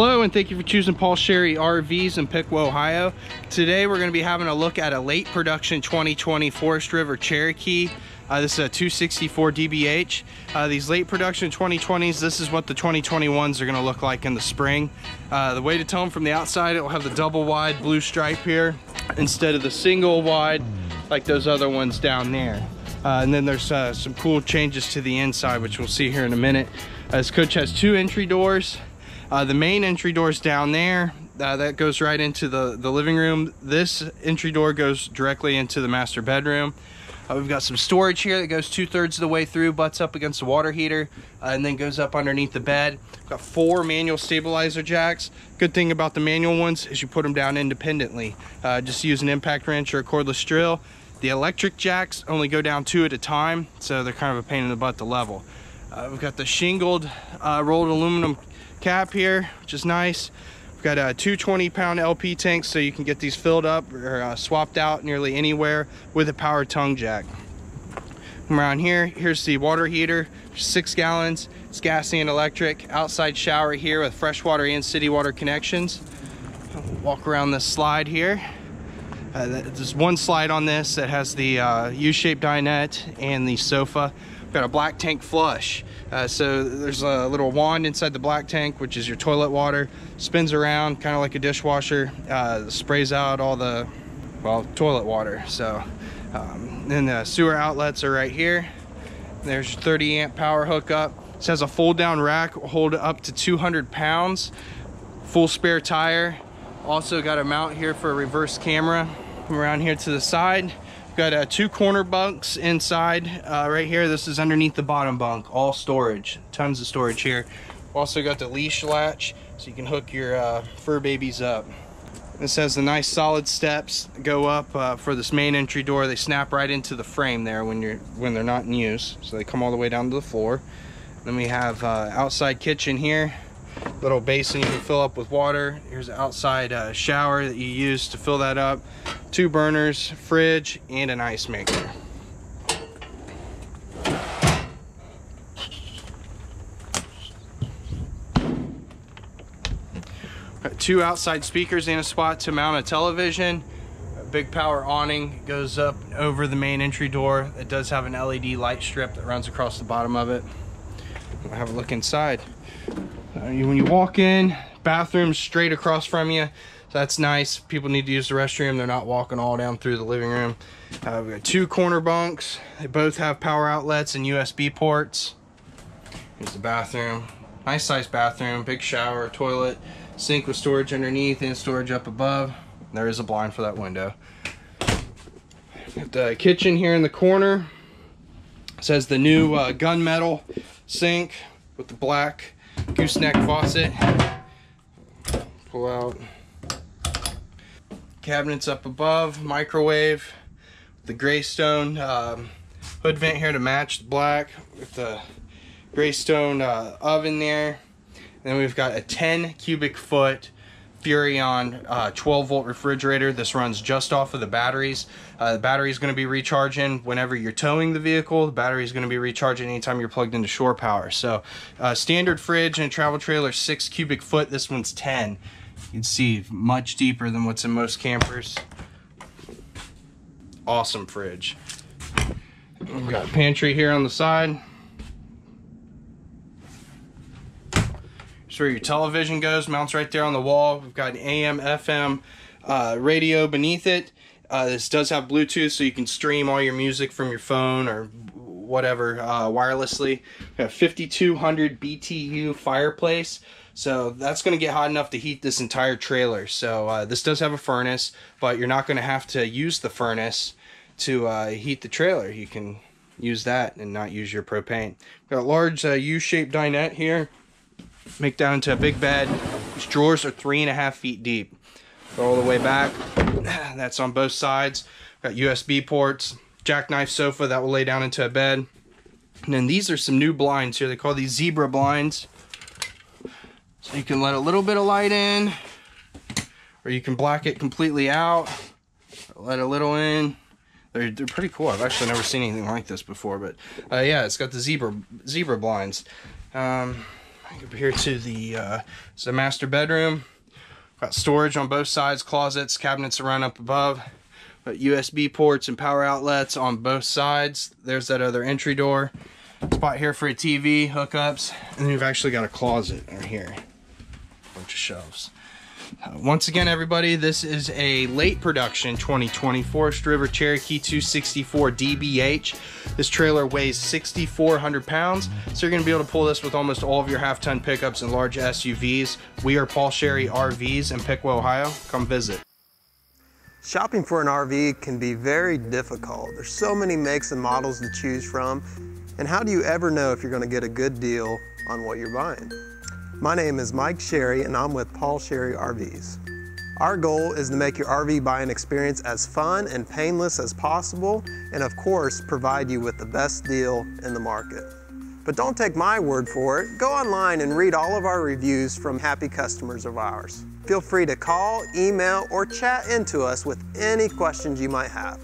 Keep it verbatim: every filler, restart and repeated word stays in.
Hello, and thank you for choosing Paul Sherry R Vs in Piqua, Ohio. Today we're going to be having a look at a late production twenty twenty Forest River Cherokee. Uh, this is a two sixty-four D B H. Uh, these late production twenty twenties, this is what the twenty twenty-ones are going to look like in the spring. Uh, the way to tell them from the outside, it will have the double wide blue stripe here instead of the single wide like those other ones down there. Uh, and then there's uh, some cool changes to the inside, which we'll see here in a minute. Uh, this coach has two entry doors. Uh, the main entry door is down there. Uh, that goes right into the, the living room. This entry door goes directly into the master bedroom. Uh, we've got some storage here that goes two-thirds of the way through, butts up against the water heater, uh, and then goes up underneath the bed. We've got four manual stabilizer jacks. Good thing about the manual ones is you put them down independently. Uh, just use an impact wrench or a cordless drill. The electric jacks only go down two at a time, so they're kind of a pain in the butt to level. Uh, we've got the shingled uh, rolled aluminum cap here, which is nice. We've got a two twenty pound L P tanks, so you can get these filled up or uh, swapped out nearly anywhere with a power tongue jack. Come around here, here's the water heater, six gallons, it's gas and electric. Outside shower here with freshwater and city water connections. Walk around this slide here. Uh, there's one slide on this that has the uh, U-shaped dinette and the sofa. We've got a black tank flush. Uh, so there's a little wand inside the black tank, which is your toilet water. Spins around, kind of like a dishwasher. Uh, sprays out all the, well, toilet water. So, um, then the sewer outlets are right here. There's your thirty amp power hookup. This has a fold down rack, hold up to two hundred pounds. Full spare tire. Also got a mount here for a reverse camera. Come around here to the side. We've got uh, two corner bunks inside uh, right here. This is underneath the bottom bunk, all storage, tons of storage here. We've also got the leash latch so you can hook your uh, fur babies up. This has the nice solid steps go up uh, for this main entry door. They snap right into the frame there when you're when they're not in use. So they come all the way down to the floor. Then we have uh, outside kitchen here. Little basin you can fill up with water. Here's an outside uh, shower that you use to fill that up. Two burners, fridge, and an ice maker. Two outside speakers and a spot to mount a television. A big power awning goes up over the main entry door. It does have an L E D light strip that runs across the bottom of it. We'll have a look inside. Uh, you, when you walk in, bathroom straight across from you, so that's nice. People need to use the restroom, they're not walking all down through the living room. Uh, we've got two corner bunks, they both have power outlets and U S B ports. Here's the bathroom, nice sized bathroom, big shower, toilet, sink with storage underneath and storage up above. There is a blind for that window. Got the kitchen here in the corner. It says the new uh, gunmetal sink with the black gooseneck faucet. Pull out cabinets up above, microwave, the graystone um, hood vent here to match the black with the graystone uh, oven there. And then we've got a ten cubic foot Furion uh, twelve volt refrigerator. This runs just off of the batteries. Uh, the battery is going to be recharging whenever you're towing the vehicle. The battery is going to be recharging anytime you're plugged into shore power. So uh, standard fridge and travel trailer, six cubic foot. This one's ten. You can see much deeper than what's in most campers. Awesome fridge. We've got a pantry here on the side. Where your television goes, mounts right there on the wall. We've got an A M F M uh, radio beneath it. Uh, this does have Bluetooth, so you can stream all your music from your phone or whatever uh, wirelessly. We have fifty-two hundred B T U fireplace, so that's going to get hot enough to heat this entire trailer. So uh, this does have a furnace, but you're not going to have to use the furnace to uh, heat the trailer. You can use that and not use your propane. We've got a large uh, U-shaped dinette here. Make down into a big bed. These drawers are three and a half feet deep. Go all the way back. That's on both sides. Got U S B ports, jackknife sofa that will lay down into a bed. And then these are some new blinds here. They call these zebra blinds. So you can let a little bit of light in, or you can black it completely out, let a little in. They're, they're pretty cool. I've actually never seen anything like this before, but uh, yeah, it's got the zebra zebra blinds. Um, Up here to the uh, it's the master bedroom. Got storage on both sides, closets, cabinets around up above. But U S B ports and power outlets on both sides. There's that other entry door. Spot here for a T V, hookups. And then you've actually got a closet right here. Bunch of shelves. Uh, once again, everybody, this is a late production twenty twenty Forest River Cherokee two sixty-four D B H. This trailer weighs sixty-four hundred pounds, so you're going to be able to pull this with almost all of your half-ton pickups and large S U Vs. We are Paul Sherry R Vs in Piqua, Ohio. Come visit. Shopping for an R V can be very difficult. There's so many makes and models to choose from, and how do you ever know if you're going to get a good deal on what you're buying? My name is Mike Sherry, and I'm with Paul Sherry R Vs. Our goal is to make your R V buying experience as fun and painless as possible, and of course, provide you with the best deal in the market. But don't take my word for it. Go online and read all of our reviews from happy customers of ours. Feel free to call, email, or chat into us with any questions you might have.